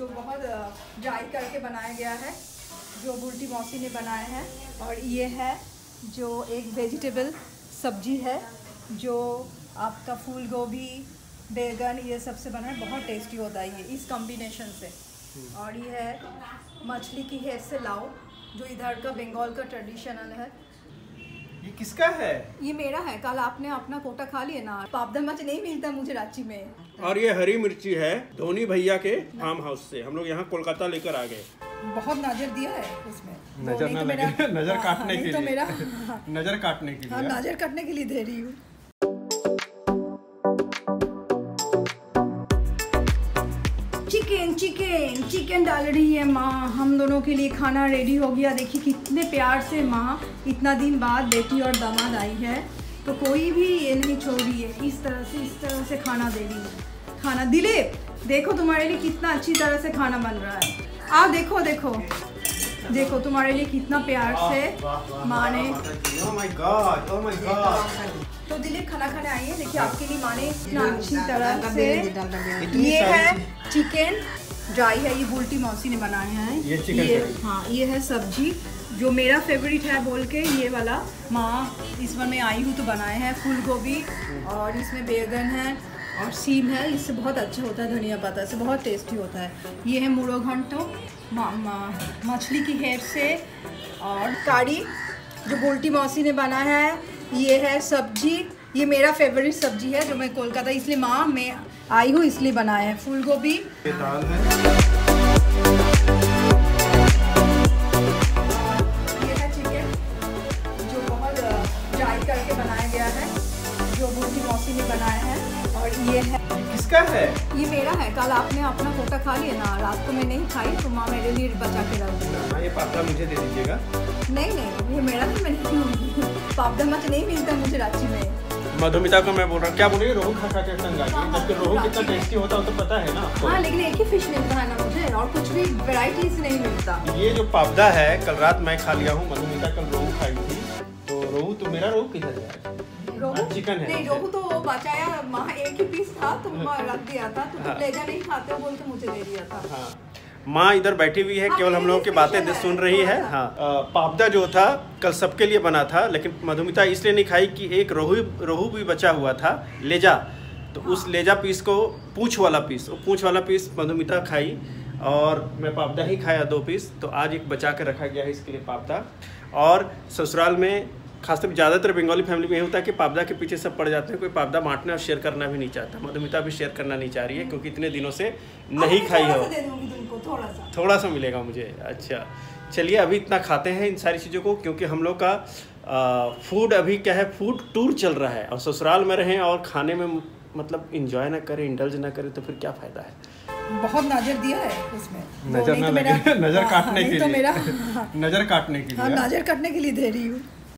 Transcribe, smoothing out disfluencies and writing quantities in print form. जो बहुत ड्राई करके बनाया गया है, जो बुल्टी मौसी ने बनाया है। और ये है जो एक वेजिटेबल सब्जी है, जो आपका फूल गोभी बैगन ये सब से बना है, बहुत टेस्टी होता है ये इस कॉम्बिनेशन से। और ये है मछली की हेड से लाओ, जो इधर का बंगाल का ट्रेडिशनल है। ये किसका है? ये मेरा है। कल आपने अपना कोटा खा लिया ना, पापदा मच नहीं मिलता मुझे रांची में। और ये हरी मिर्ची है धोनी भैया के फार्म हाउस से, हम लोग यहाँ कोलकाता लेकर आ गए। बहुत नजर दिया है उसमें, नजर ना लगे, नजर काटने के लिए, नजर काटने के लिए, नजर काटने के लिए दे रही हूँ। चिकन चिकन चिकन डाल रही है माँ। हम दोनों के लिए खाना रेडी हो गया। देखिए कितने प्यार से माँ, इतना दिन बाद बेटी और दामाद आई है तो कोई भी ये नहीं छोड़ रही है, इस तरह से खाना दे रही है। खाना दिलीप देखो तुम्हारे लिए कितना अच्छी तरह से खाना बन रहा है। आओ देखो देखो देखो तुम्हारे लिए कितना प्यार से माँ ने। तो दिलीप खाना खाने आई है, देखिए आपके लिए माँ ने इतना अच्छी तरह से। ये है चिकन ड्राई है, ये बुल्टी मौसी ने बनाया है ये। हाँ ये है सब्जी जो मेरा फेवरेट है बोल के ये वाला माँ इस बार मैं आई हूँ तो बनाए हैं। फूल गोभी और इसमें बैगन है और सीम है, इससे बहुत अच्छा होता है, धनिया पत्ता से बहुत टेस्टी होता है। ये है मुर्गा घंटो मछली की हेड से और कड़ी जो बुल्टी मौसी ने बना है। ये है सब्जी, ये मेरा फेवरेट सब्जी है जो मैं कोलकाता इसलिए माँ मैं आई हूँ इसलिए बनाया है। फूल गोभी दाल है। ये है चिकन जो बहुत ड्राई करके बनाया गया है, जो बुल्टी मौसी ने बनाया है। और ये है किसका है? ये मेरा है। कल आपने अपना कोटा खा लिया ना, रात को मैं नहीं खाई तो माँ मेरे लिए बचा के रख दी। ये पापदा मुझे दे दीजिएगा। नहीं नहीं ये मेरा है, मैंने पापदा मच नहीं मिलता मुझे रांची में। मधुमिता को मैं बोल रहा हूँ, क्या बोल रही, रोहू खा के तंग आ गई। जबकि रोहू कितना टेस्टी होता है तो पता है ना। हाँ लेकिन एक ही फिश मिलता है ना मुझे, और कुछ भी वेराइटीज नहीं मिलता। ये जो पापदा है कल रात मैं खा लिया हूँ, मधुमिता कल रोहू खाई थी तो रोहू तो मेरा रोहू किधर है? चिकन है नहीं, रोहू तो बचाया माँ, एक ही पीस था तो माँ रख दिया था तो हाँ। लेजा नहीं खाते बोल के मुझे दे दिया था। हाँ। माँ इधर बैठी हुई है, हाँ, केवल हम लोगों की बातें सुन रही है। हाँ पापदा जो था कल सबके लिए बना था, लेकिन मधुमिता इसलिए नहीं खाई कि एक रोहू भी बचा हुआ था लेजा, तो उस लेजा पीस को पूँछ वाला पीस मधुमिता खाई और मैं पापदा ही खाया 2 पीस। तो आज एक बचा के रखा गया है इसके लिए पापदा। और ससुराल में खासतौर ज़्यादातर बंगाली फैमिली में ये होता है कि पापदा के पीछे सब पड़ जाते हैं, कोई पापदा बांटना और शेयर करना भी नहीं चाहता। मधुमिता भी शेयर करना नहीं चाह रही है क्योंकि इतने दिनों से नहीं खाई है। थोड़ा सा मिलेगा मुझे। अच्छा चलिए अभी इतना खाते हैं इन सारी चीज़ों को, क्योंकि हम लोग का फूड अभी क्या है, फूड टूर चल रहा है। और ससुराल में रहें और खाने में मतलब इंजॉय ना करें, इंडल्ज ना करें तो फिर क्या फ़ायदा है। बहुत नजर दिया है उसमें, नजर ना लगे, नजर काटने के लिए, नजर काटने के लिए दे रही हूँ।